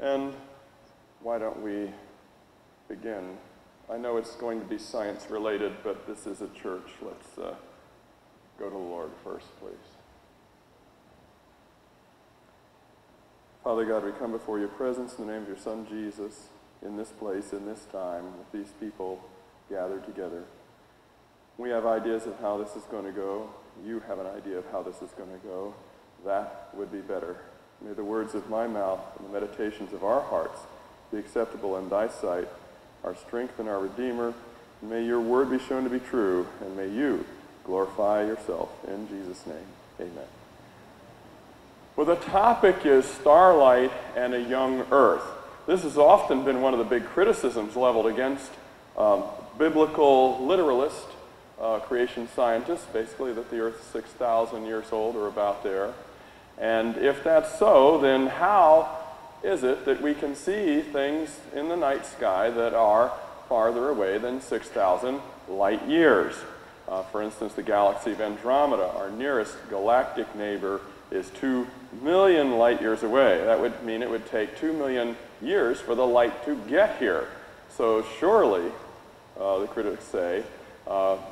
And why don't we begin? I know it's going to be science related, but this is a church. Let's go to the Lord first, please. Father God, we come before your presence in the name of your Son, Jesus, in this place, in this time, with these people gathered together. We have ideas of how this is going to go. You have an idea of how this is going to go. That would be better. May the words of my mouth and the meditations of our hearts be acceptable in thy sight, our strength and our Redeemer. And may your word be shown to be true, and may you glorify yourself. In Jesus' name, amen. Well, the topic is starlight and a young earth. This has often been one of the big criticisms leveled against biblical literalist creation scientists, basically, that the earth is 6,000 years old or about there. And if that's so, then how is it that we can see things in the night sky that are farther away than 6,000 light years? For instance, the galaxy of Andromeda, our nearest galactic neighbor, is 2 million light years away. That would mean it would take 2 million years for the light to get here. So surely, the critics say,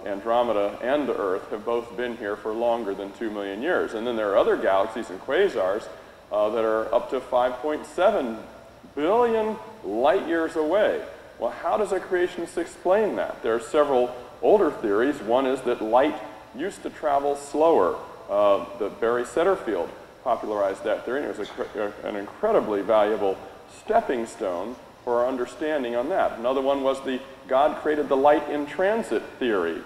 Andromeda and the Earth have both been here for longer than 2 million years. And then there are other galaxies and quasars that are up to 5.7 billion light years away. Well, how does a creationist explain that? There are several older theories. One is that light used to travel slower. The Barry Setterfield popularized that theory, and it was an incredibly valuable stepping stone for our understanding on that. Another one was the God created the light in transit theory,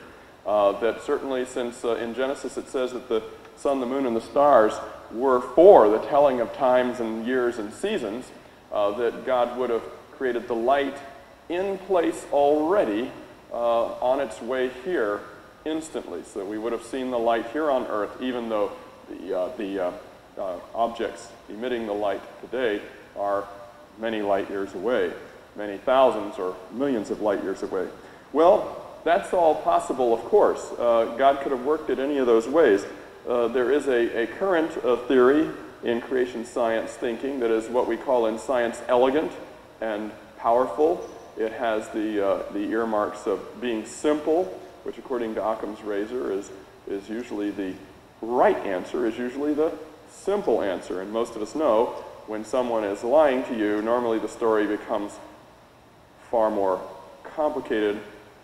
that certainly since in Genesis it says that the sun, the moon, and the stars were for the telling of times and years and seasons, that God would have created the light in place already on its way here instantly. So we would have seen the light here on Earth, even though the objects emitting the light today are many light years away, many thousands or millions of light years away. Well, that's all possible, of course. God could have worked it any of those ways. There is a current theory in creation science thinking that is what we call in science elegant and powerful. It has the earmarks of being simple, which according to Occam's razor is usually the right answer, is usually the simple answer. And most of us know when someone is lying to you, normally the story becomes far more complicated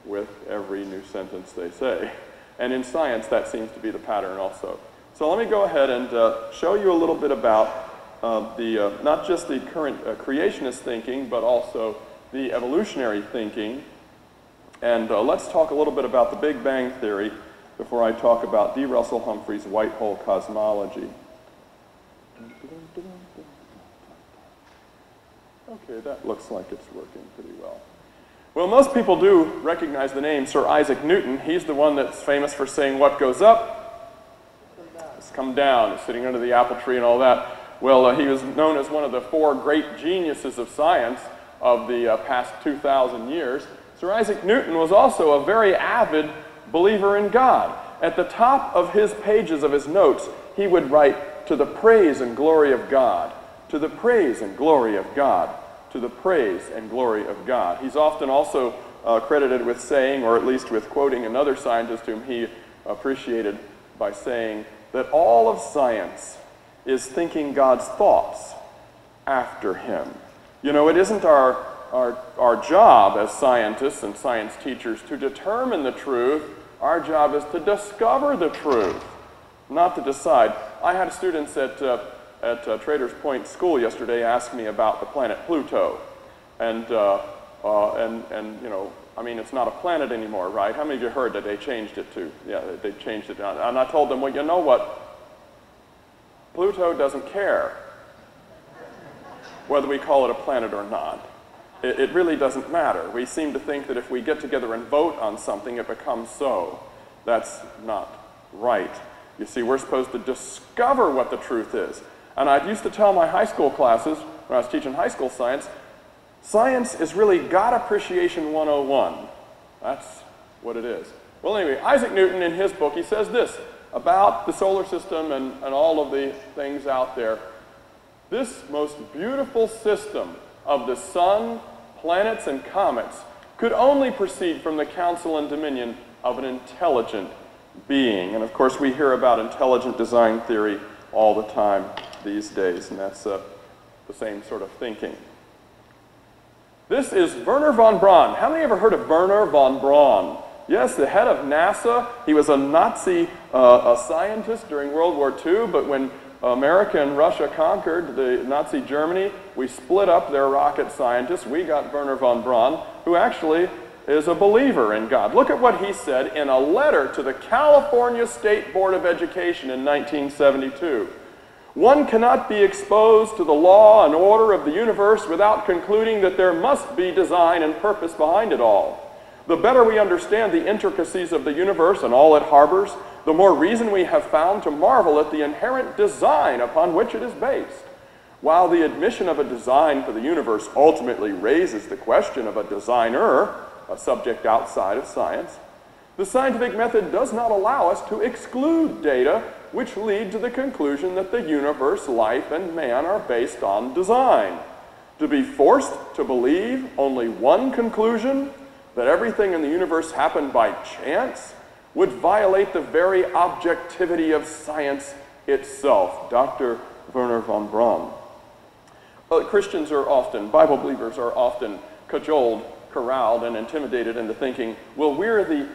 with every new sentence they say. And in science, that seems to be the pattern also. So let me go ahead and show you a little bit about not just the current creationist thinking, but also the evolutionary thinking. And let's talk a little bit about the Big Bang Theory before I talk about D. Russell Humphreys' White Hole Cosmology. Okay, that looks like it's working pretty well. Well, most people do recognize the name Sir Isaac Newton. He's the one that's famous for saying what goes up, it's come down, it's sitting under the apple tree and all that. Well, he was known as one of the 4 great geniuses of science of the past 2,000 years. Sir Isaac Newton was also a very avid believer in God. At the top of his pages of his notes, he would write, "To the praise and glory of God. To the praise and glory of God, to the praise and glory of God." He's often also credited with saying, or at least with quoting another scientist whom he appreciated, by saying that all of science is thinking God's thoughts after him. You know, it isn't our job as scientists and science teachers to determine the truth. Our job is to discover the truth, not to decide. I had students at Traders Point School yesterday asked me about the planet Pluto, and you know, I mean, it's not a planet anymore, right? How many of you heard that they changed it to? Yeah, they changed it. And I told them, well, you know what? Pluto doesn't care whether we call it a planet or not. It really doesn't matter. We seem to think that if we get together and vote on something, it becomes so. That's not right. You see, we're supposed to discover what the truth is. And I used to tell my high school classes, when I was teaching high school science, science is really God Appreciation 101. That's what it is. Well, anyway, Isaac Newton, in his book, he says this about the solar system and all of the things out there. This most beautiful system of the sun, planets, and comets could only proceed from the counsel and dominion of an intelligent being. And of course, we hear about intelligent design theory all the time these days, and that's the same sort of thinking. This is Werner von Braun. How many ever heard of Werner von Braun? Yes, the head of NASA. He was a Nazi a scientist during World War II, but when America and Russia conquered the Nazi Germany, we split up their rocket scientists. We got Werner von Braun, who actually is a believer in God. Look at what he said in a letter to the California State Board of Education in 1972. One cannot be exposed to the law and order of the universe without concluding that there must be design and purpose behind it all. The better we understand the intricacies of the universe and all it harbors, the more reason we have found to marvel at the inherent design upon which it is based. While the admission of a design for the universe ultimately raises the question of a designer, a subject outside of science, the scientific method does not allow us to exclude data which lead to the conclusion that the universe, life, and man are based on design. To be forced to believe only one conclusion, that everything in the universe happened by chance, would violate the very objectivity of science itself. Dr. Werner von Braun. Christians are often, Bible believers are often cajoled, corralled, and intimidated into thinking, well, we're the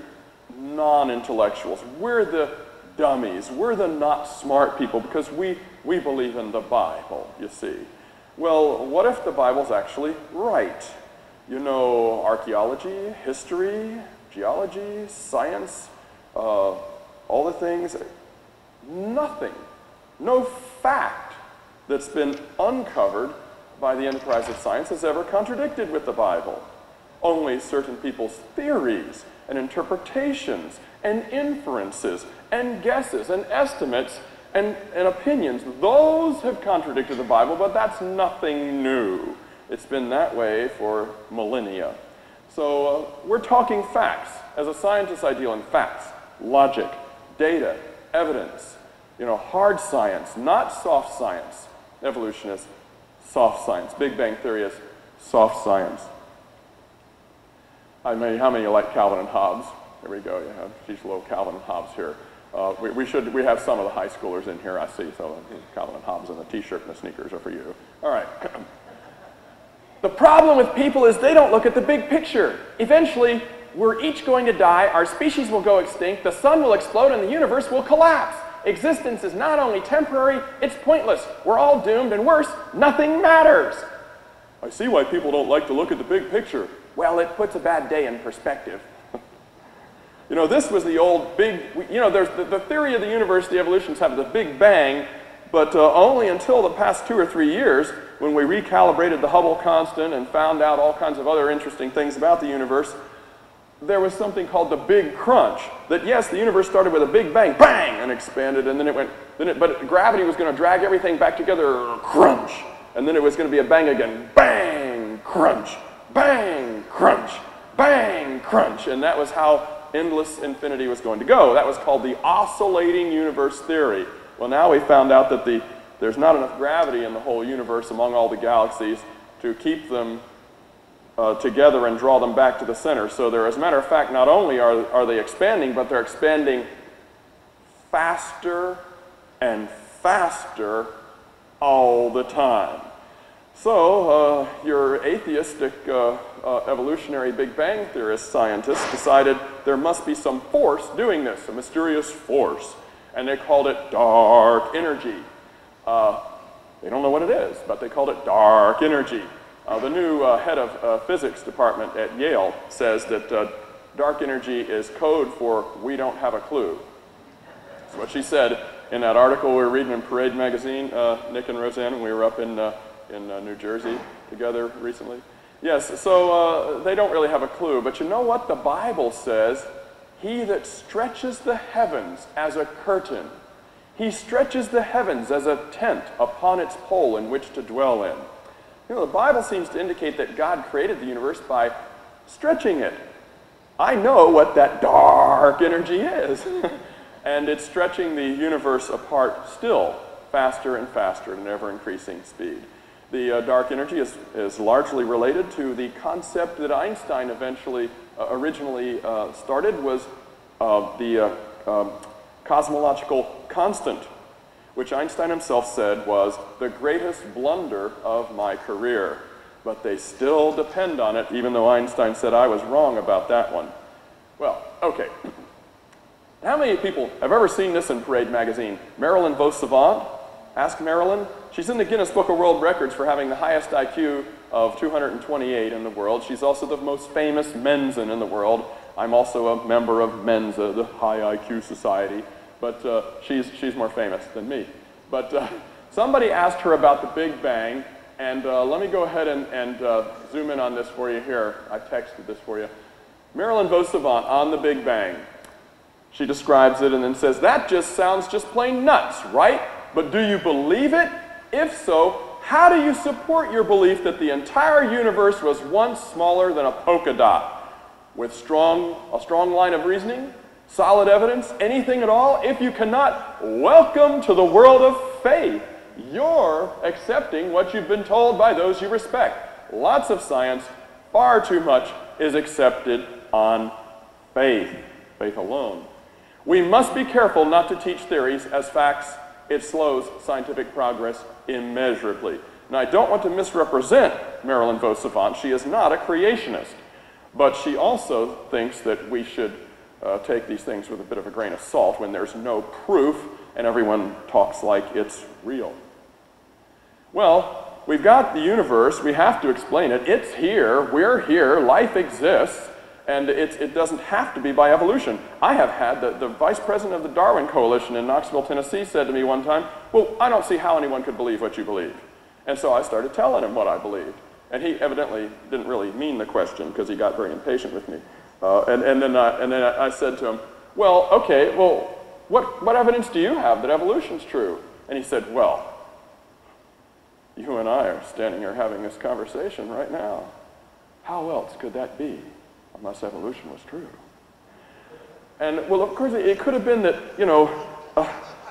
non-intellectuals. We're the dummies. We're the not smart people because we believe in the Bible, you see. Well, what if the Bible's actually right? You know, archaeology, history, geology, science, all the things, nothing, no fact that's been uncovered by the enterprise of science has ever contradicted with the Bible. Only certain people's theories and interpretations and inferences and guesses and estimates and opinions, those have contradicted the Bible, but that's nothing new. It's been that way for millennia. So we're talking facts. As a scientist, I deal in facts, logic, data, evidence, you know, hard science, not soft science. Evolution is soft science. Big Bang Theory is soft science. I mean, how many of you like Calvin and Hobbes? There we go, you have these little Calvin and Hobbes here. We have some of the high schoolers in here, I see. So Calvin and Hobbes and the t-shirt and the sneakers are for you. All right. The problem with people is they don't look at the big picture. Eventually, we're each going to die, our species will go extinct, the sun will explode, and the universe will collapse. Existence is not only temporary, it's pointless. We're all doomed, and worse, nothing matters. I see why people don't like to look at the big picture. Well, it puts a bad day in perspective. You know, this was the old big, you know, there's the theory of the universe, the evolutionists have the Big Bang, but only until the past 2 or 3 years when we recalibrated the Hubble constant and found out all kinds of other interesting things about the universe, there was something called the Big Crunch. That yes, the universe started with a big bang, bang, and expanded, and then it went, but gravity was going to drag everything back together, crunch, and then it was going to be a bang again, bang, crunch, bang, crunch, bang, crunch, and that was how endless infinity was going to go. That was called the oscillating universe theory. Well, now we found out that there's not enough gravity in the whole universe among all the galaxies to keep them together and draw them back to the center. So they're, as a matter of fact, not only are they expanding, but they're expanding faster and faster all the time. So your atheistic evolutionary Big Bang theorist scientists decided there must be some force doing this, a mysterious force. And they called it dark energy. They don't know what it is, but they called it dark energy. The new head of physics department at Yale says that dark energy is code for we don't have a clue. That's what she said in that article we were reading in Parade magazine, Nick and Roseanne, and we were up in New Jersey together recently. Yes, so they don't really have a clue, but you know what the Bible says? He that stretches the heavens as a curtain, he stretches the heavens as a tent upon its pole in which to dwell in. You know, the Bible seems to indicate that God created the universe by stretching it. I know what that dark energy is. And it's stretching the universe apart still faster and faster at an ever-increasing speed. The dark energy is largely related to the concept that Einstein originally started, was the cosmological constant, which Einstein himself said was the greatest blunder of my career. But they still depend on it, even though Einstein said I was wrong about that one. Well, okay. How many people have ever seen this in Parade magazine? Marilyn vos Savant? Ask Marilyn. She's in the Guinness Book of World Records for having the highest IQ of 228 in the world. She's also the most famous Mensan in the world. I'm also a member of Mensa, the High IQ Society, but she's more famous than me. But somebody asked her about the Big Bang, and let me go ahead and zoom in on this for you here. I texted this for you. Marilyn vos Savant on the Big Bang. She describes it and then says, "That just sounds just plain nuts, right? But do you believe it? If so, how do you support your belief that the entire universe was once smaller than a polka dot? With a strong line of reasoning, solid evidence, anything at all? If you cannot, welcome to the world of faith. You're accepting what you've been told by those you respect. Lots of science, far too much, is accepted on faith, faith alone. We must be careful not to teach theories as facts. It slows scientific progress immeasurably." Now, I don't want to misrepresent Marilyn vos Savant. She is not a creationist. But she also thinks that we should take these things with a bit of a grain of salt when there's no proof and everyone talks like it's real. Well, we've got the universe. We have to explain it. It's here. We're here. Life exists. And it doesn't have to be by evolution. I have had, the vice president of the Darwin Coalition in Knoxville, Tennessee said to me one time, "Well, I don't see how anyone could believe what you believe." And so I started telling him what I believed. And he evidently didn't really mean the question because he got very impatient with me. And then I said to him, "Well, okay, well, what evidence do you have that evolution's true?" And he said, "Well, you and I are standing here having this conversation right now. How else could that be? Unless evolution was true." And, well, of course, it could have been that, you know,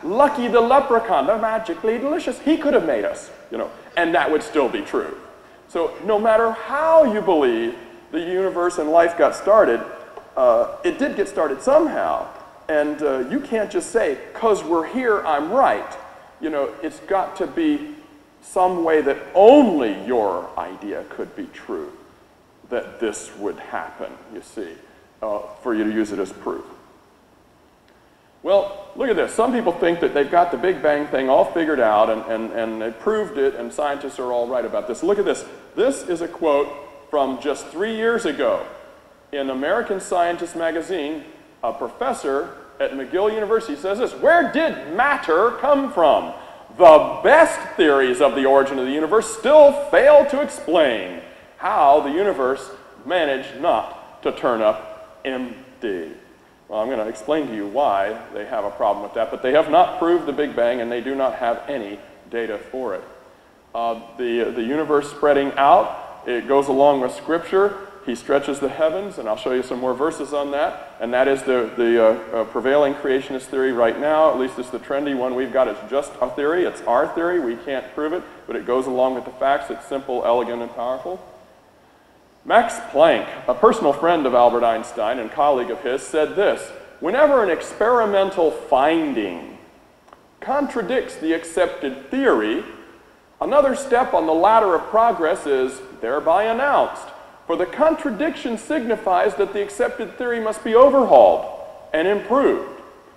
Lucky the leprechaun, the magically delicious, he could have made us, you know, and that would still be true. So no matter how you believe the universe and life got started, it did get started somehow. And you can't just say, because we're here, I'm right. You know, it's got to be some way that only your idea could be true, that this would happen, you see, for you to use it as proof. Well, look at this. Some people think that they've got the Big Bang thing all figured out and they proved it, and scientists are all right about this. Look at this. This is a quote from just 3 years ago. In American Scientist magazine, a professor at McGill University says this: "Where did matter come from? The best theories of the origin of the universe still fail to explain how the universe managed not to turn up empty." Well, I'm going to explain to you why they have a problem with that, but they have not proved the Big Bang, and they do not have any data for it. The universe spreading out, it goes along with Scripture. He stretches the heavens, and I'll show you some more verses on that, and that is the prevailing creationist theory right now. At least it's the trendy one we've got. It's just a theory. It's our theory. We can't prove it, but it goes along with the facts. It's simple, elegant, and powerful. Max Planck, a personal friend of Albert Einstein and colleague of his, said this: "Whenever an experimental finding contradicts the accepted theory, another step on the ladder of progress is thereby announced, for the contradiction signifies that the accepted theory must be overhauled and improved."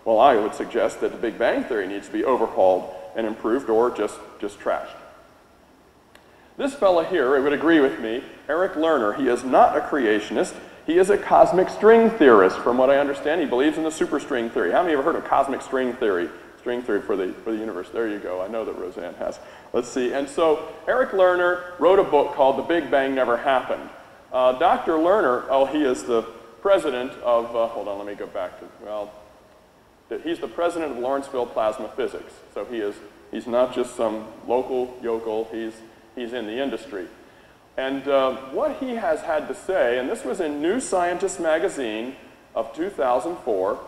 Well, I would suggest that the Big Bang Theory needs to be overhauled and improved, or just trashed. This fella here, it would agree with me, Eric Lerner, he is not a creationist. He is a cosmic string theorist. From what I understand, he believes in the superstring theory. How many ever heard of cosmic string theory? It's string through for the universe. There you go. I know that Roseanne has. Let's see. And so Eric Lerner wrote a book called The Big Bang Never Happened. Dr. Lerner, oh, he is the president of, hold on, let me go back to, well, he's the president of Lawrenceville Plasma Physics. So he is, he's not just some local yokel, he's in the industry. And what he has had to say, and this was in New Scientist magazine of 2004,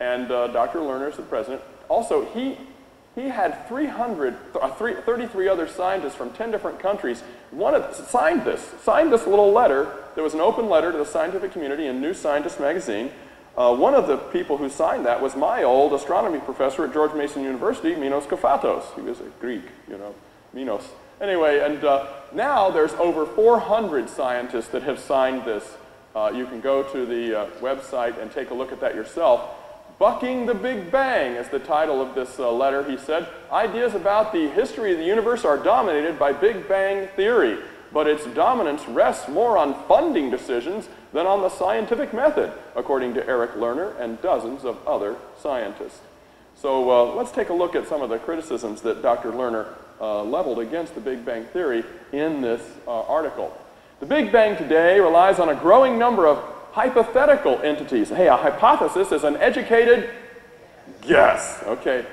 and Dr. Lerner is the president. Also, he had 33 other scientists from 10 different countries signed this little letter. There was an open letter to the scientific community in New Scientist magazine. One of the people who signed that was my old astronomy professor at George Mason University, Minos Kafatos. He was a Greek, you know, Minos. Anyway, and now there's over 400 scientists that have signed this. You can go to the website and take a look at that yourself. Bucking the Big Bang is the title of this letter, he said. Ideas about the history of the universe are dominated by Big Bang theory, but its dominance rests more on funding decisions than on the scientific method, according to Eric Lerner and dozens of other scientists. So let's take a look at some of the criticisms that Dr. Lerner leveled against the Big Bang Theory in this article. The Big Bang today relies on a growing number of hypothetical entities. Hey, a hypothesis is an educated guess, okay?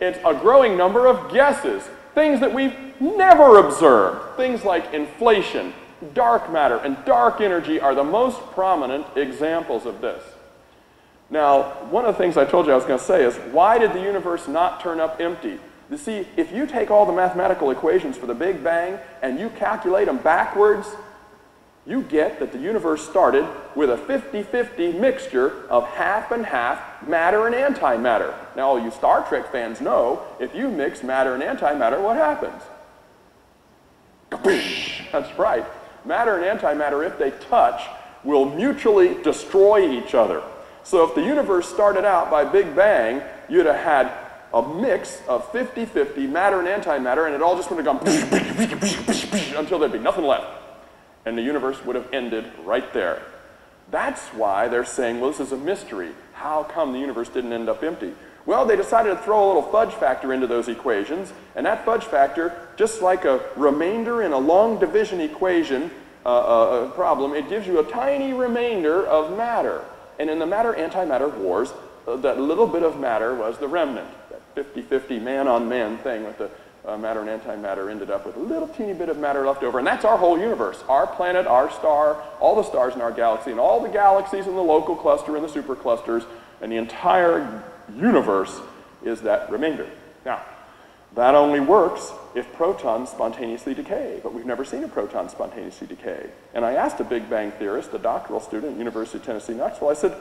It's a growing number of guesses, things that we've never observed. Things like inflation, dark matter, and dark energy are the most prominent examples of this. Now, one of the things I told you I was going to say is, why did the universe not turn up empty? You see, if you take all the mathematical equations for the Big Bang and you calculate them backwards, you get that the universe started with a 50-50 mixture of half and half matter and antimatter. Now, all you Star Trek fans know, if you mix matter and antimatter, what happens? Kapish! That's right. Matter and antimatter, if they touch, will mutually destroy each other. So if the universe started out by Big Bang, you'd have had a mix of 50-50 matter and antimatter, and it all just would have gone until there'd be nothing left. And the universe would have ended right there. That's why they're saying, well, this is a mystery. How come the universe didn't end up empty? Well, they decided to throw a little fudge factor into those equations, and that fudge factor, just like a remainder in a long division equation problem, it gives you a tiny remainder of matter. And in the matter-antimatter wars, that little bit of matter was the remnant. 50-50 man-on-man thing with the matter and antimatter ended up with a little teeny bit of matter left over. And that's our whole universe, our planet, our star, all the stars in our galaxy, and all the galaxies in the local cluster and the superclusters, and the entire universe is that remainder. Now, that only works if protons spontaneously decay, but we've never seen a proton spontaneously decay. And I asked a Big Bang theorist, a doctoral student at University of Tennessee Knoxville, I said,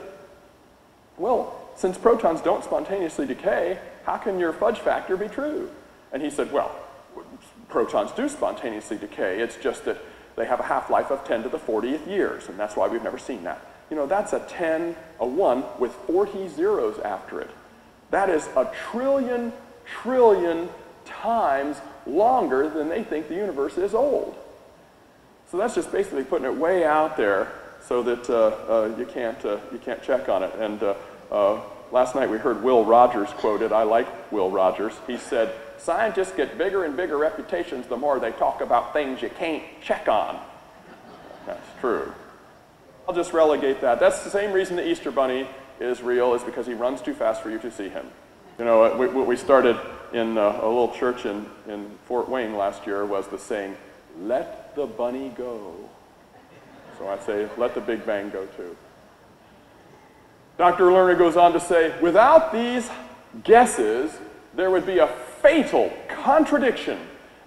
well, since protons don't spontaneously decay, how can your fudge factor be true? And he said, well, protons do spontaneously decay. It's just that they have a half-life of 10 to the 40th years, and that's why we've never seen that. You know, that's a 10, a 1 with 40 zeros after it. That is a trillion, trillion times longer than they think the universe is old. So that's just basically putting it way out there so that you can't check on it. And last night we heard Will Rogers quoted. I like Will Rogers. He said, scientists get bigger and bigger reputations the more they talk about things you can't check on. That's true. I'll just relegate that. That's the same reason the Easter Bunny is real, is because he runs too fast for you to see him. You know, we started in a little church in Fort Wayne last year was the saying, let the bunny go. So I say, let the Big Bang go too. Dr. Lerner goes on to say, without these guesses, there would be a fatal contradiction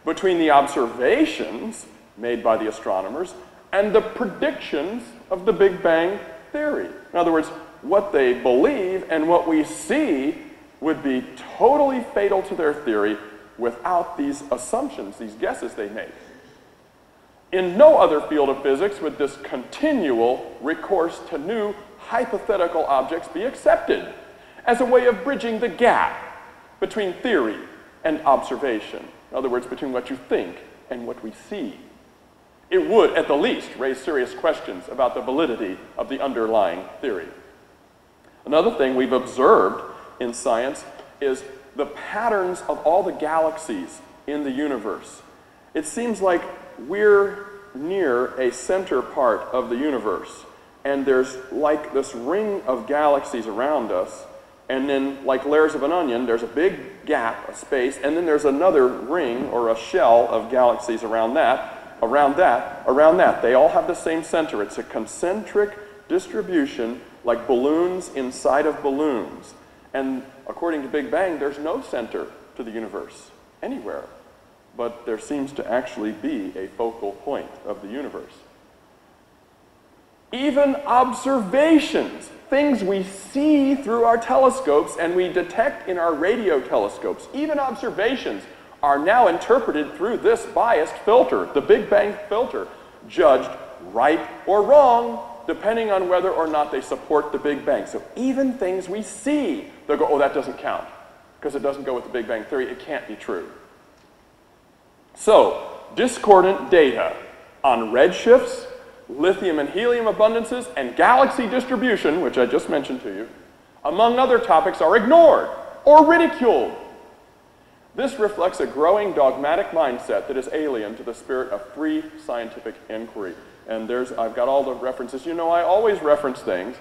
between the observations made by the astronomers and the predictions of the Big Bang theory. In other words, what they believe and what we see would be totally fatal to their theory without these assumptions, these guesses they make. In no other field of physics would this continual recourse to new hypothetical objects be accepted as a way of bridging the gap between theory and observation. In other words, between what you think and what we see. It would, at the least, raise serious questions about the validity of the underlying theory. Another thing we've observed in science is the patterns of all the galaxies in the universe. It seems like we're near a center part of the universe, and there's like this ring of galaxies around us, and then like layers of an onion, there's a big gap of space, and then there's another ring or a shell of galaxies around that, They all have the same center. It's a concentric distribution like balloons inside of balloons. And according to Big Bang, there's no center to the universe anywhere, but there seems to actually be a focal point of the universe. Even observations, things we see through our telescopes and we detect in our radio telescopes, even observations are now interpreted through this biased filter, the Big Bang filter, judged right or wrong, depending on whether or not they support the Big Bang. So even things we see, they'll go, oh, that doesn't count, because it doesn't go with the Big Bang Theory, it can't be true. So, discordant data on redshifts, lithium and helium abundances, and galaxy distribution, which I just mentioned to you, among other topics, are ignored or ridiculed. This reflects a growing dogmatic mindset that is alien to the spirit of free scientific inquiry. And I've got all the references. You know, I always reference things.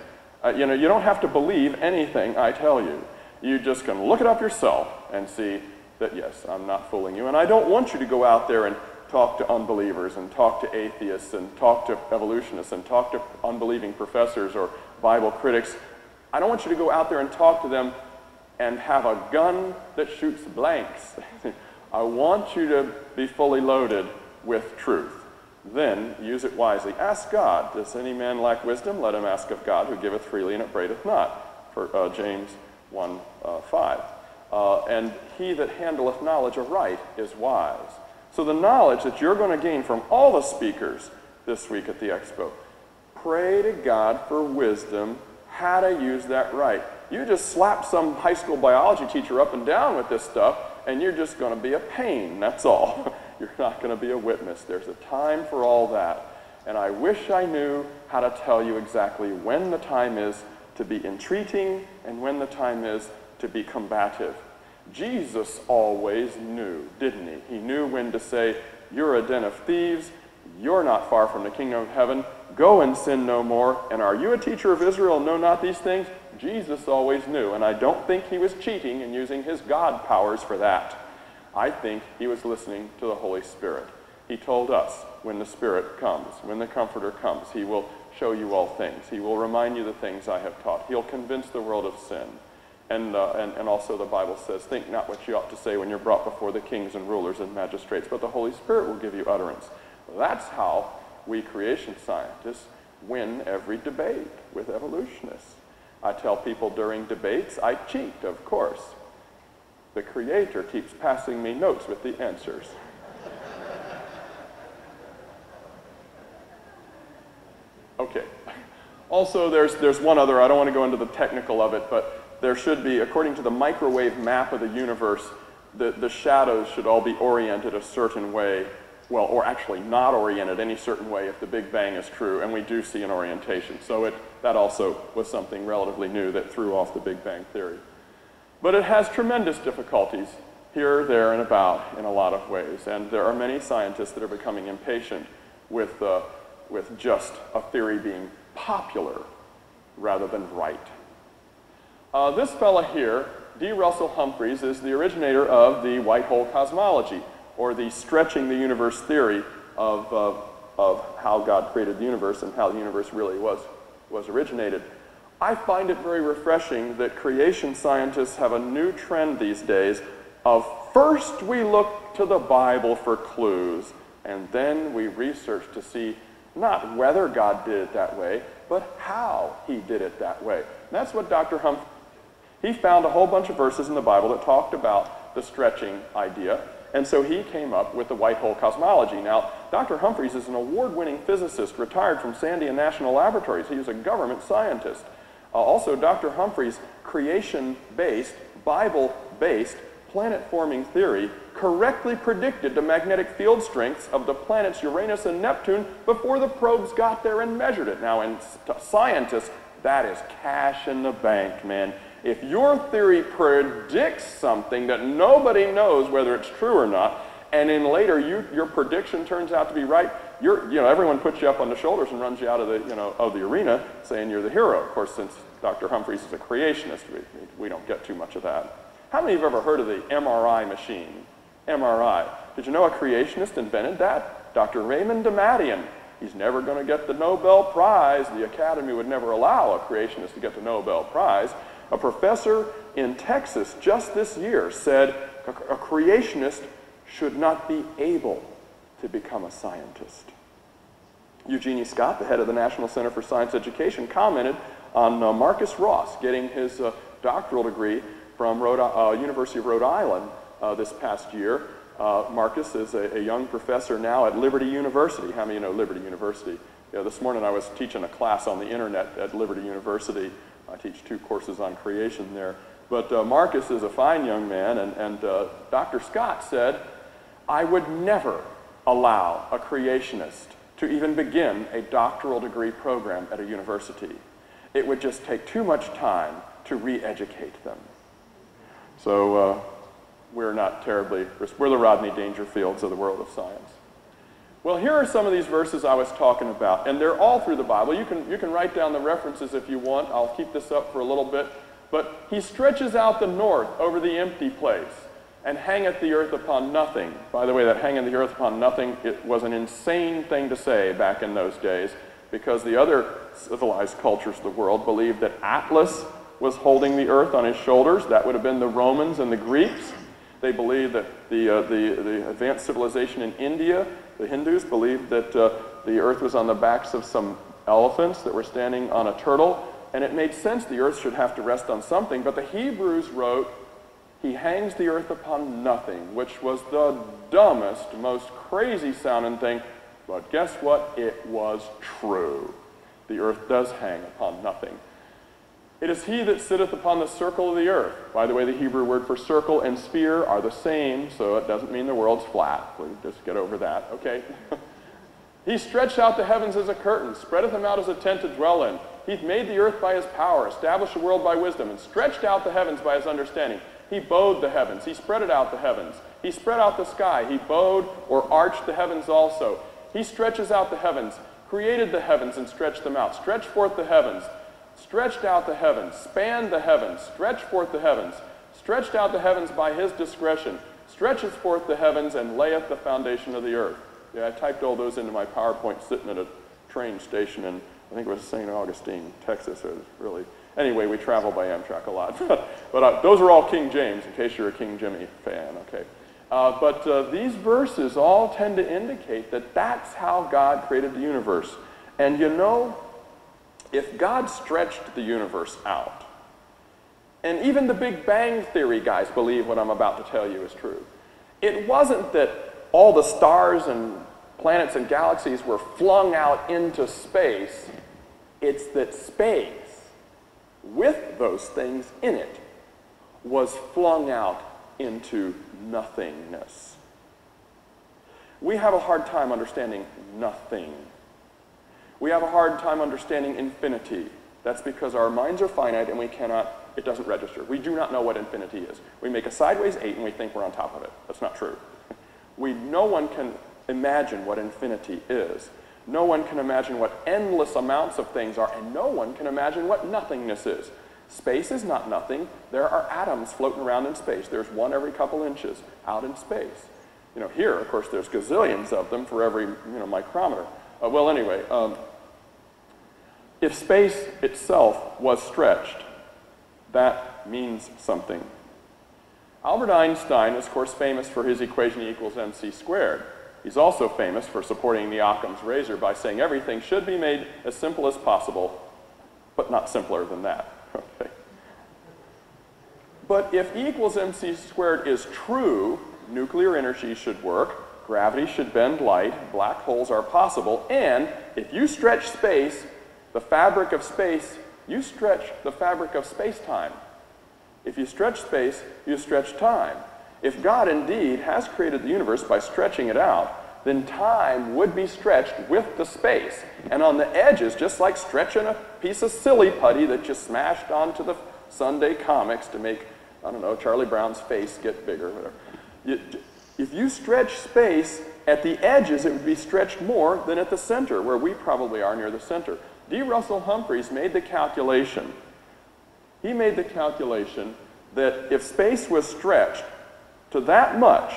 You know, you don't have to believe anything I tell you. You just can look it up yourself and see that, yes, I'm not fooling you. And I don't want you to go out there and talk to unbelievers and talk to atheists and talk to evolutionists and talk to unbelieving professors or Bible critics. I don't want you to go out there and talk to them and have a gun that shoots blanks. I want you to be fully loaded with truth. Then use it wisely. Ask God. Does any man lack wisdom? Let him ask of God, who giveth freely and upbraideth not. For James 1:5. And he that handleth knowledge aright is wise. So the knowledge that you're going to gain from all the speakers this week at the expo, pray to God for wisdom, how to use that right. You just slap some high school biology teacher up and down with this stuff, and you're just going to be a pain, that's all. You're not going to be a witness. There's a time for all that. And I wish I knew how to tell you exactly when the time is to be entreating and when the time is to be combative. Jesus always knew, didn't he? He knew when to say, you're a den of thieves, you're not far from the kingdom of heaven, go and sin no more, and are you a teacher of Israel, know not these things? Jesus always knew, and I don't think he was cheating and using his God powers for that. I think he was listening to the Holy Spirit. He told us, when the Spirit comes, when the Comforter comes, he will show you all things. He will remind you the things I have taught. He'll convince the world of sin. And also the Bible says, think not what you ought to say when you're brought before the kings and rulers and magistrates, but the Holy Spirit will give you utterance. That's how we creation scientists win every debate with evolutionists. I tell people during debates, I cheat, of course. The Creator keeps passing me notes with the answers. Okay. Also, there's one other. I don't want to go into the technical of it, but there should be, according to the microwave map of the universe, the shadows should all be oriented a certain way, well, or actually not oriented any certain way if the Big Bang is true, and we do see an orientation. So that also was something relatively new that threw off the Big Bang Theory. But it has tremendous difficulties here, there, and about in a lot of ways, and there are many scientists that are becoming impatient with just a theory being popular rather than right. This fella here, D. Russell Humphreys, is the originator of the White Hole Cosmology, or the stretching the universe theory of how God created the universe and how the universe really was originated. I find it very refreshing that creation scientists have a new trend these days of first we look to the Bible for clues, and then we research to see not whether God did it that way, but how he did it that way. And that's what Dr. Humphreys did. He found a whole bunch of verses in the Bible that talked about the stretching idea, and so he came up with the White Hole Cosmology. Now, Dr. Humphreys is an award-winning physicist retired from Sandia National Laboratories. He was a government scientist. Also, Dr. Humphreys' creation-based, Bible-based, planet-forming theory correctly predicted the magnetic field strengths of the planets Uranus and Neptune before the probes got there and measured it. Now, in scientists, that is cash in the bank, man. If your theory predicts something that nobody knows whether it's true or not, and then later your prediction turns out to be right, everyone puts you up on the shoulders and runs you out of the, of the arena saying you're the hero. Of course, since Dr. Humphreys is a creationist, we don't get too much of that. How many of you have ever heard of the MRI machine? MRI. Did you know a creationist invented that? Dr. Raymond Damadian. He's never going to get the Nobel Prize. The Academy would never allow a creationist to get the Nobel Prize. A professor in Texas just this year said a creationist should not be able to become a scientist. Eugenie Scott, the head of the National Center for Science Education, commented on Marcus Ross getting his doctoral degree from University of Rhode Island this past year. Marcus is a young professor now at Liberty University. How many of you know Liberty University? This morning I was teaching a class on the internet at Liberty University. I teach two courses on creation there. But Marcus is a fine young man, and Dr. Scott said, I would never allow a creationist to even begin a doctoral degree program at a university. It would just take too much time to re-educate them. So we're not terribly, we're the Rodney Dangerfields of the world of science. Well, here are some of these verses I was talking about, and they're all through the Bible. You can write down the references if you want. I'll keep this up for a little bit. But he stretches out the north over the empty place and hangeth the earth upon nothing. By the way, that hanging the earth upon nothing, it was an insane thing to say back in those days, because the other civilized cultures of the world believed that Atlas was holding the earth on his shoulders. That would have been the Romans and the Greeks. They believed that the advanced civilization in India, the Hindus, believed that the earth was on the backs of some elephants that were standing on a turtle. And it made sense the earth should have to rest on something. But the Hebrews wrote, he hangs the earth upon nothing, which was the dumbest, most crazy sounding thing. But guess what? It was true. The earth does hang upon nothing. It is he that sitteth upon the circle of the earth. By the way, the Hebrew word for circle and sphere are the same, so it doesn't mean the world's flat. We'll just get over that, okay? He stretched out the heavens as a curtain, spreadeth them out as a tent to dwell in. He'th made the earth by his power, established the world by wisdom, and stretched out the heavens by his understanding. He bowed the heavens. He spreaded out the heavens. He spread out the sky. He bowed or arched the heavens also. He stretches out the heavens, created the heavens and stretched them out, stretched forth the heavens, stretched out the heavens, spanned the heavens, stretched forth the heavens, stretched out the heavens by his discretion, stretcheth forth the heavens and layeth the foundation of the earth. Yeah, I typed all those into my PowerPoint sitting at a train station in, I think it was St. Augustine, Texas. Really. Anyway, we travel by Amtrak a lot. But those are all King James, in case you're a King Jimmy fan. Okay. But these verses all tend to indicate that that's how God created the universe. And you know, if God stretched the universe out, and even the Big Bang Theory guys believe what I'm about to tell you is true, it wasn't that all the stars and planets and galaxies were flung out into space. It's that space, with those things in it, was flung out into nothingness. We have a hard time understanding nothing. We have a hard time understanding infinity. That's because our minds are finite and we cannot, it doesn't register. We do not know what infinity is. We make a sideways 8 and we think we're on top of it. That's not true. No one can imagine what infinity is. No one can imagine what endless amounts of things are, and no one can imagine what nothingness is. Space is not nothing. There are atoms floating around in space. There's one every couple inches out in space. Here, of course, there's gazillions of them for every micrometer. If space itself was stretched, that means something. Albert Einstein is, of course, famous for his equation E equals mc squared. He's also famous for supporting the Occam's razor by saying everything should be made as simple as possible, but not simpler than that. Okay. But if E equals mc squared is true, nuclear energy should work, gravity should bend light, black holes are possible, and if you stretch space, the fabric of space, you stretch the fabric of space-time. If you stretch space, you stretch time. If God indeed has created the universe by stretching it out, then time would be stretched with the space. And on the edges, just like stretching a piece of silly putty that you smashed onto the Sunday comics to make, I don't know, Charlie Brown's face get bigger, whatever. If you stretch space at the edges, it would be stretched more than at the center, where we probably are near the center. D. Russell Humphreys made the calculation. He made the calculation that if space was stretched to that much,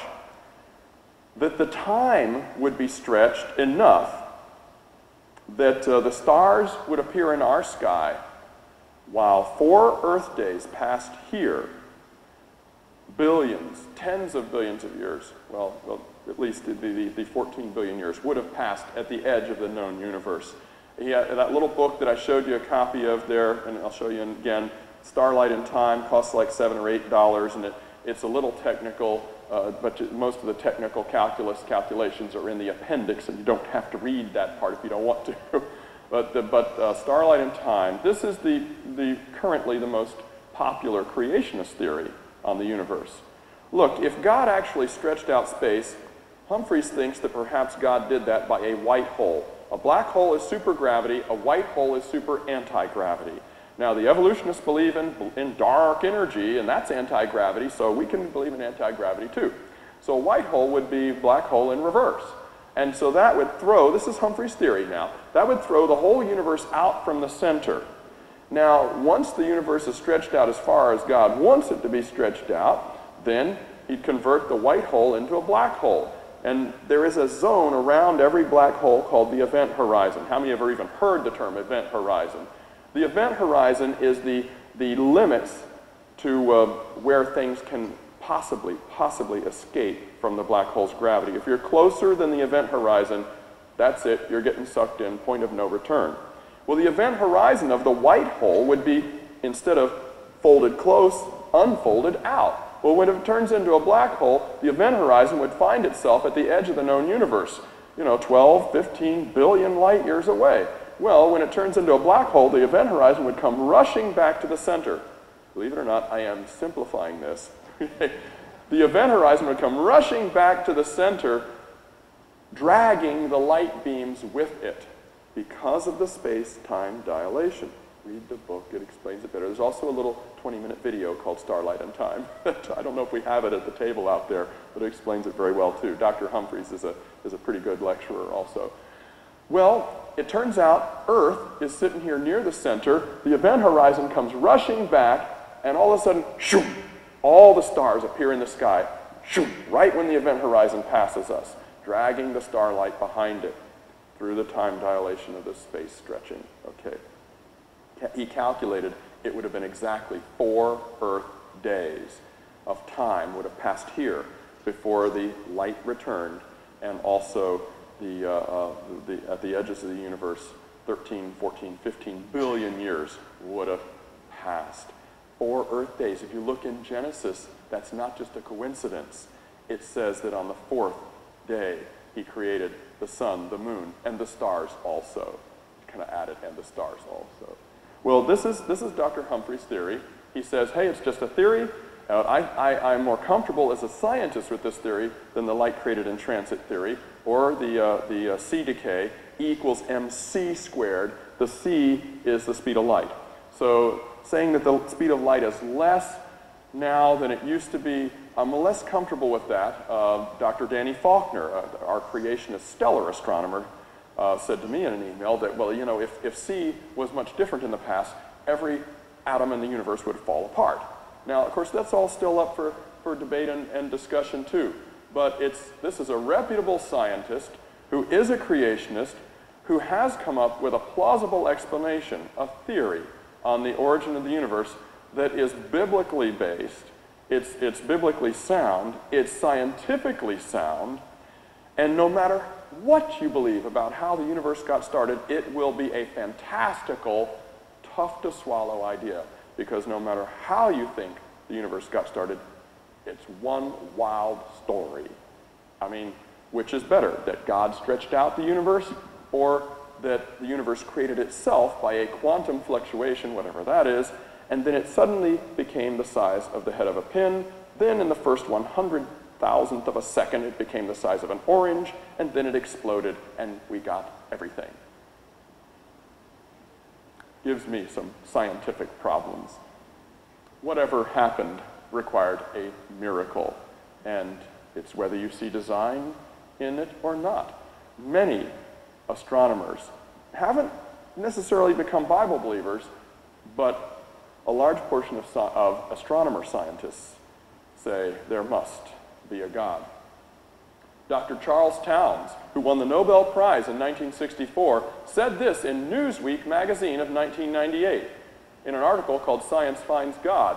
that the time would be stretched enough that the stars would appear in our sky while 4 Earth days passed here, billions, tens of billions of years, well at least the 14 billion years would have passed at the edge of the known universe. That little book that I showed you a copy of there, and I'll show you again, Starlight and Time, costs like $7 or $8, and it's a little technical, but most of the technical calculations are in the appendix, and you don't have to read that part if you don't want to. But Starlight and Time, this is the currently the most popular creationist theory on the universe. Look, if God actually stretched out space, Humphreys thinks that perhaps God did that by a white hole. A black hole is supergravity, a white hole is super anti-gravity. Now the evolutionists believe in dark energy, and that's anti-gravity, so we can believe in anti-gravity too. So a white hole would be black hole in reverse. And so that would throw, this is Humphreys' theory now, that would throw the whole universe out from the center. Now, once the universe is stretched out as far as God wants it to be stretched out, then he'd convert the white hole into a black hole. And there is a zone around every black hole called the event horizon. How many have ever even heard the term event horizon? The event horizon is the limits to where things can possibly escape from the black hole's gravity. If you're closer than the event horizon, that's it, you're getting sucked in, point of no return. Well, the event horizon of the white hole would be, instead of folded close, unfolded out. Well, when it turns into a black hole, the event horizon would find itself at the edge of the known universe, you know, 12, 15 billion light years away. Well, when it turns into a black hole, the event horizon would come rushing back to the center. Believe it or not, I am simplifying this. The event horizon would come rushing back to the center, dragging the light beams with it because of the space-time dilation. Read the book, it explains it better. There's also a little 20-minute video called Starlight and Time. I don't know if we have it at the table out there, but it explains it very well too. Dr. Humphreys is a pretty good lecturer also. Well, it turns out Earth is sitting here near the center, the event horizon comes rushing back, and all of a sudden, shoo, all the stars appear in the sky, shoo, right when the event horizon passes us, dragging the starlight behind it through the time dilation of this space stretching. Okay. He calculated it would have been exactly 4 Earth days of time would have passed here before the light returned, and also at the edges of the universe, 13, 14, 15 billion years would have passed. 4 Earth days. If you look in Genesis, that's not just a coincidence. It says that on the 4th day, he created the sun, the moon, and the stars also. Kind of added, and the stars also. Well, this is Dr. Humphreys' theory. He says, hey, it's just a theory. I'm more comfortable as a scientist with this theory than the light created in transit theory, or the C decay, E equals mc squared. The c is the speed of light. So saying that the speed of light is less now than it used to be, I'm less comfortable with that. Dr. Danny Faulkner, our creationist stellar astronomer, said to me in an email that, well, you know, if c was much different in the past, every atom in the universe would fall apart. Now, of course, that's all still up for debate and discussion, too. But this is a reputable scientist who is a creationist who has come up with a plausible explanation, a theory on the origin of the universe that is biblically based. It's biblically sound. It's scientifically sound. And no matter what you believe about how the universe got started, it will be a fantastical, tough-to-swallow idea. Because no matter how you think the universe got started, it's one wild story. I mean, which is better, that God stretched out the universe, or that the universe created itself by a quantum fluctuation, whatever that is, and then it suddenly became the size of the head of a pin, then in the first 100,000th of a second it became the size of an orange, and then it exploded and we got everything. Gives me some scientific problems. whatever happened required a miracle. And it's whether you see design in it or not. Many astronomers haven't necessarily become Bible believers, but a large portion of astronomer scientists say there must be a God. Dr. Charles Townes, who won the Nobel Prize in 1964, said this in Newsweek magazine of 1998. In an article called Science Finds God,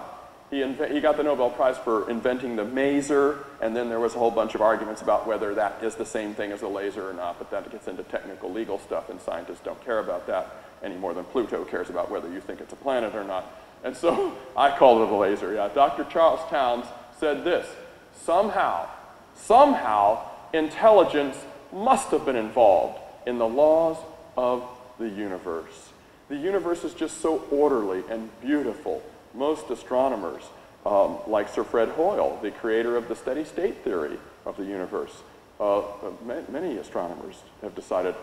he got the Nobel Prize for inventing the maser, and then there was a whole bunch of arguments about whether that is the same thing as a laser or not, but that gets into technical legal stuff, and scientists don't care about that any more than Pluto cares about whether you think it's a planet or not. And so I called it a laser, yeah. Dr. Charles Townes said this: somehow, intelligence must have been involved in the laws of the universe. The universe is just so orderly and beautiful. Most astronomers, like Sir Fred Hoyle, the creator of the steady state theory of the universe, many astronomers have decided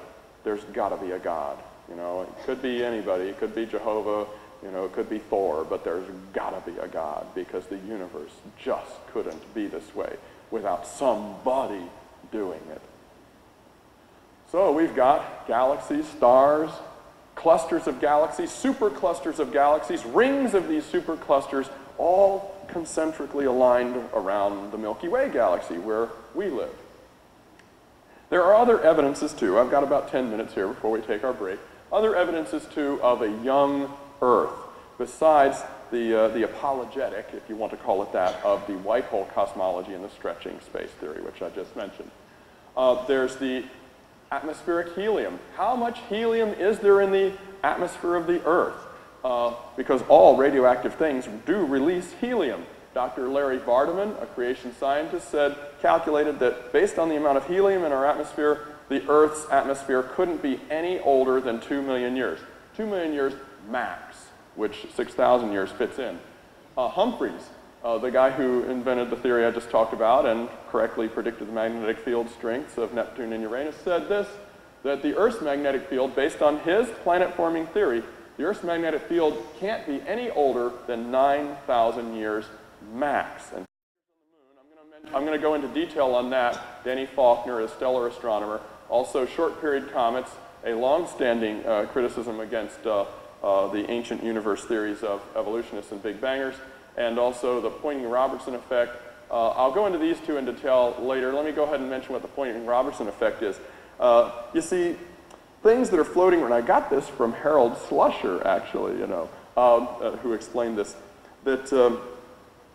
there's got to be a God. You know, it could be anybody. It could be Jehovah. You know, it could be Thor. But there's got to be a God, because the universe just couldn't be this way without somebody doing it. So we've got galaxies, stars, clusters of galaxies, superclusters of galaxies, rings of these superclusters, all concentrically aligned around the Milky Way galaxy where we live. There are other evidences, too. I've got about 10 minutes here before we take our break. Other evidences, too, of a young Earth, besides the apologetic, if you want to call it that, of the White Hole Cosmology and the stretching space theory, which I just mentioned. There's the atmospheric helium. How much helium is there in the atmosphere of the Earth? Because all radioactive things do release helium. Dr. Larry Vardaman, a creation scientist, calculated that based on the amount of helium in our atmosphere, the Earth's atmosphere couldn't be any older than 2 million years. 2 million years max, which 6,000 years fits in. Humphreys, the guy who invented the theory I just talked about and correctly predicted the magnetic field strengths of Neptune and Uranus, said this, that the Earth's magnetic field, based on his planet-forming theory, the Earth's magnetic field can't be any older than 9,000 years max. And I'm going to go into detail on that. Danny Faulkner, a stellar astronomer. Also, short-period comets, a long-standing criticism against the ancient universe theories of evolutionists and Big Bangers, and also the Poynting-Robertson effect. I'll go into these two in detail later. Let me go ahead and mention what the Poynting-Robertson effect is. You see, things that are floating around, I got this from Harold Slusher, actually, you know, who explained this, that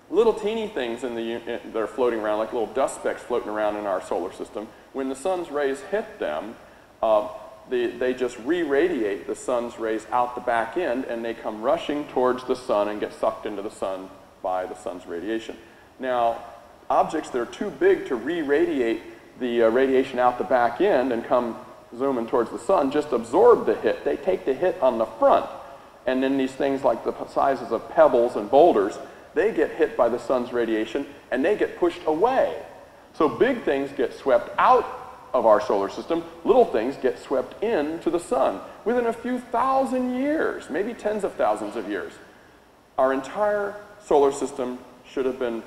little teeny things that are floating around, like little dust specks floating around in our solar system, when the sun's rays hit them, they just re-radiate the sun's rays out the back end, and they come rushing towards the sun and get sucked into the sun by the sun's radiation. Now, objects that are too big to re-radiate the radiation out the back end and come zooming towards the sun just absorb the hit. They take the hit on the front, and then these things like the sizes of pebbles and boulders, they get hit by the sun's radiation, and they get pushed away. So big things get swept out of our solar system, little things get swept into the sun. Within a few thousand years, maybe tens of thousands of years, our entire solar system should have been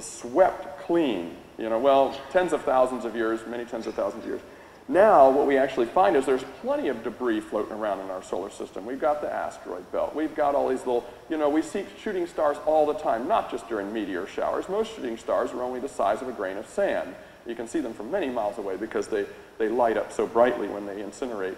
swept clean. You know, well, tens of thousands of years, many tens of thousands of years. Now, what we actually find is there's plenty of debris floating around in our solar system. We've got the asteroid belt. We've got all these little, you know, we see shooting stars all the time, not just during meteor showers. Most shooting stars are only the size of a grain of sand. You can see them from many miles away because they light up so brightly when they incinerate.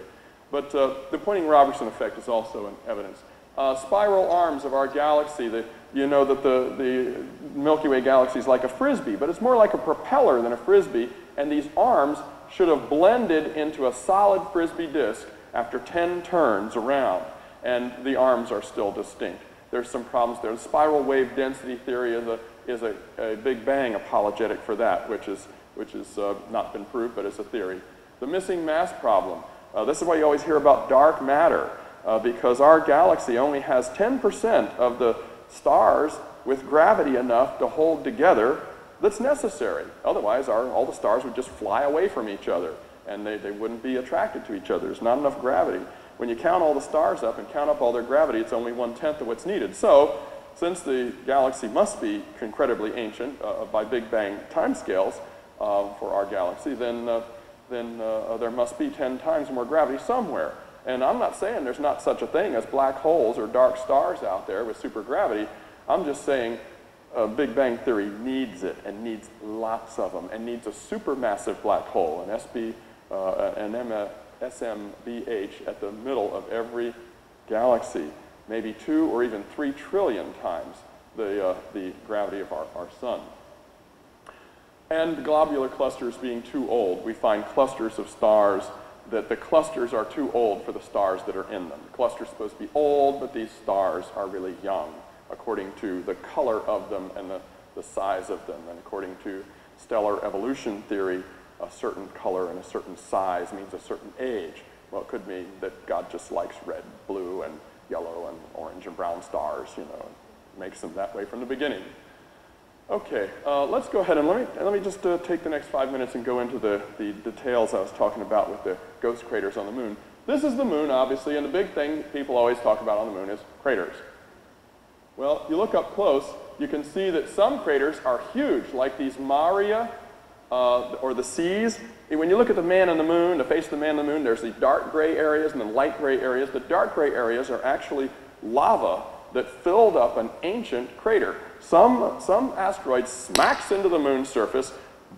But the Poynting-Robertson effect is also in evidence. Spiral arms of our galaxy, you know that the Milky Way galaxy is like a Frisbee, but it's more like a propeller than a Frisbee, and these arms should have blended into a solid Frisbee disk after 10 turns around, and the arms are still distinct. There's some problems there. The spiral wave density theory is a Big Bang apologetic for that, which is not been proved, but it's a theory. The missing mass problem. This is why you always hear about dark matter, because our galaxy only has 10% of the stars with gravity enough to hold together that's necessary. Otherwise, all the stars would just fly away from each other, and they wouldn't be attracted to each other. There's not enough gravity. When you count all the stars up and count up all their gravity, it's only 1/10 of what's needed. So since the galaxy must be incredibly ancient by Big Bang timescales for our galaxy, then there must be 10 times more gravity somewhere. And I'm not saying there's not such a thing as black holes or dark stars out there with supergravity. I'm just saying Big Bang Theory needs it, and needs lots of them, and needs a supermassive black hole, an SMBH at the middle of every galaxy, maybe 2 or even 3 trillion times the gravity of our sun. And globular clusters being too old, we find clusters of stars that the clusters are too old for the stars that are in them. The clusters are supposed to be old, but these stars are really young, according to the color of them and the size of them. And according to stellar evolution theory, a certain color and a certain size means a certain age. Well, it could mean that God just likes red, blue, and yellow, and orange, and brown stars, you know, and makes them that way from the beginning. Okay, let's go ahead and let me just take the next 5 minutes and go into the details I was talking about with the ghost craters on the moon. This is the moon, obviously, and the big thing people always talk about on the moon is craters. Well, you look up close, you can see that some craters are huge, like these maria or the seas. When you look at the man on the moon, the face of the man on the moon, there's the dark gray areas and the light gray areas. The dark gray areas are actually lava that filled up an ancient crater. Some asteroid smacks into the moon's surface,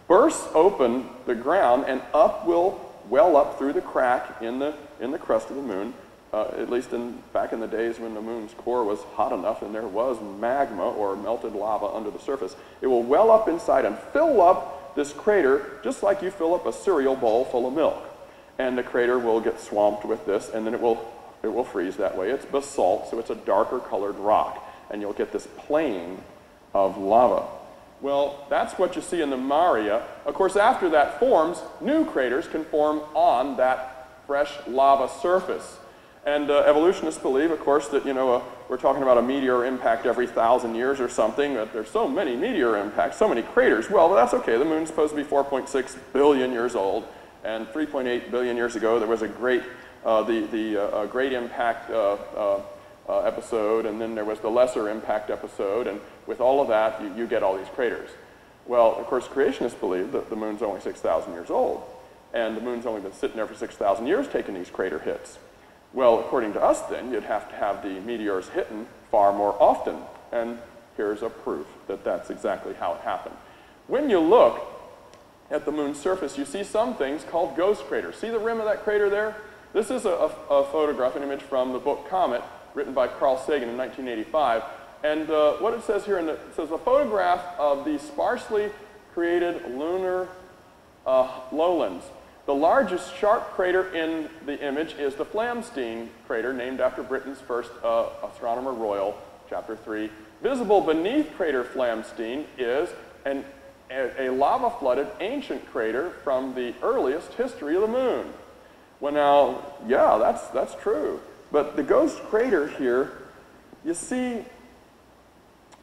bursts open the ground, and up will well up through the crack in the crust of the moon, at least back in the days when the moon's core was hot enough and there was magma or melted lava under the surface. It will well up inside and fill up this crater just like you fill up a cereal bowl full of milk. And the crater will get swamped with this, and then it will freeze that way. It's basalt, so it's a darker colored rock, and you'll get this plain of lava. Well, that's what you see in the maria. Of course, after that forms, new craters can form on that fresh lava surface. And evolutionists believe, of course, that, you know, we're talking about a meteor impact every 1,000 years or something, that there's so many meteor impacts, so many craters. Well, that's okay. The moon's supposed to be 4.6 billion years old, and 3.8 billion years ago there was a great, great impact episode, and then there was the lesser impact episode, and with all of that, you get all these craters. Well, of course, creationists believe that the moon's only 6,000 years old, and the moon's only been sitting there for 6,000 years taking these crater hits. Well, according to us, then, you'd have to have the meteors hitting far more often, and here's a proof that that's exactly how it happened. When you look at the moon's surface, you see some things called ghost craters. See the rim of that crater there? This is a photograph, an image from the book Comet, written by Carl Sagan in 1985. And what it says here, it says a photograph of the sparsely created lunar lowlands. The largest sharp crater in the image is the Flamsteed crater, named after Britain's first astronomer royal, Chapter 3. Visible beneath crater Flamsteed is a lava-flooded ancient crater from the earliest history of the moon. Well, now, yeah, that's true. But the ghost crater here, you see,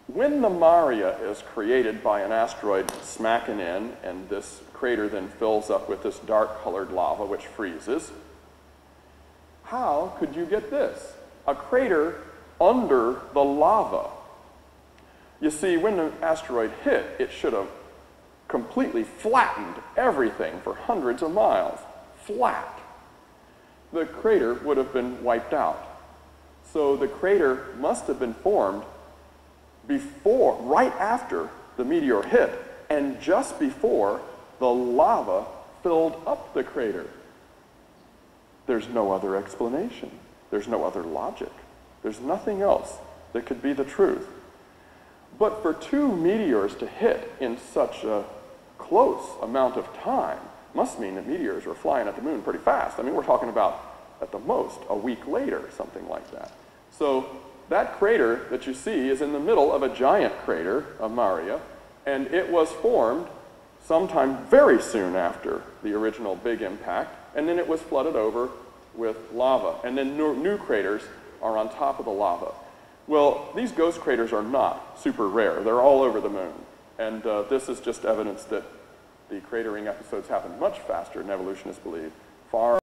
when the maria is created by an asteroid smacking in, and this crater then fills up with this dark-colored lava which freezes, how could you get this? A crater under the lava. You see, when the asteroid hit, it should have completely flattened everything for hundreds of miles. Flat. The crater would have been wiped out. So the crater must have been formed before, right after the meteor hit, and just before the lava filled up the crater. There's no other explanation. There's no other logic. There's nothing else that could be the truth. But for two meteors to hit in such a close amount of time must mean that meteors were flying at the moon pretty fast. I mean, we're talking about, at the most, a week later, something like that. So that crater that you see is in the middle of a giant crater, a maria, and it was formed sometime very soon after the original big impact, and then it was flooded over with lava, and then new craters are on top of the lava. Well, these ghost craters are not super rare. They're all over the moon, and this is just evidence that the cratering episodes happened much faster than evolutionists believe, far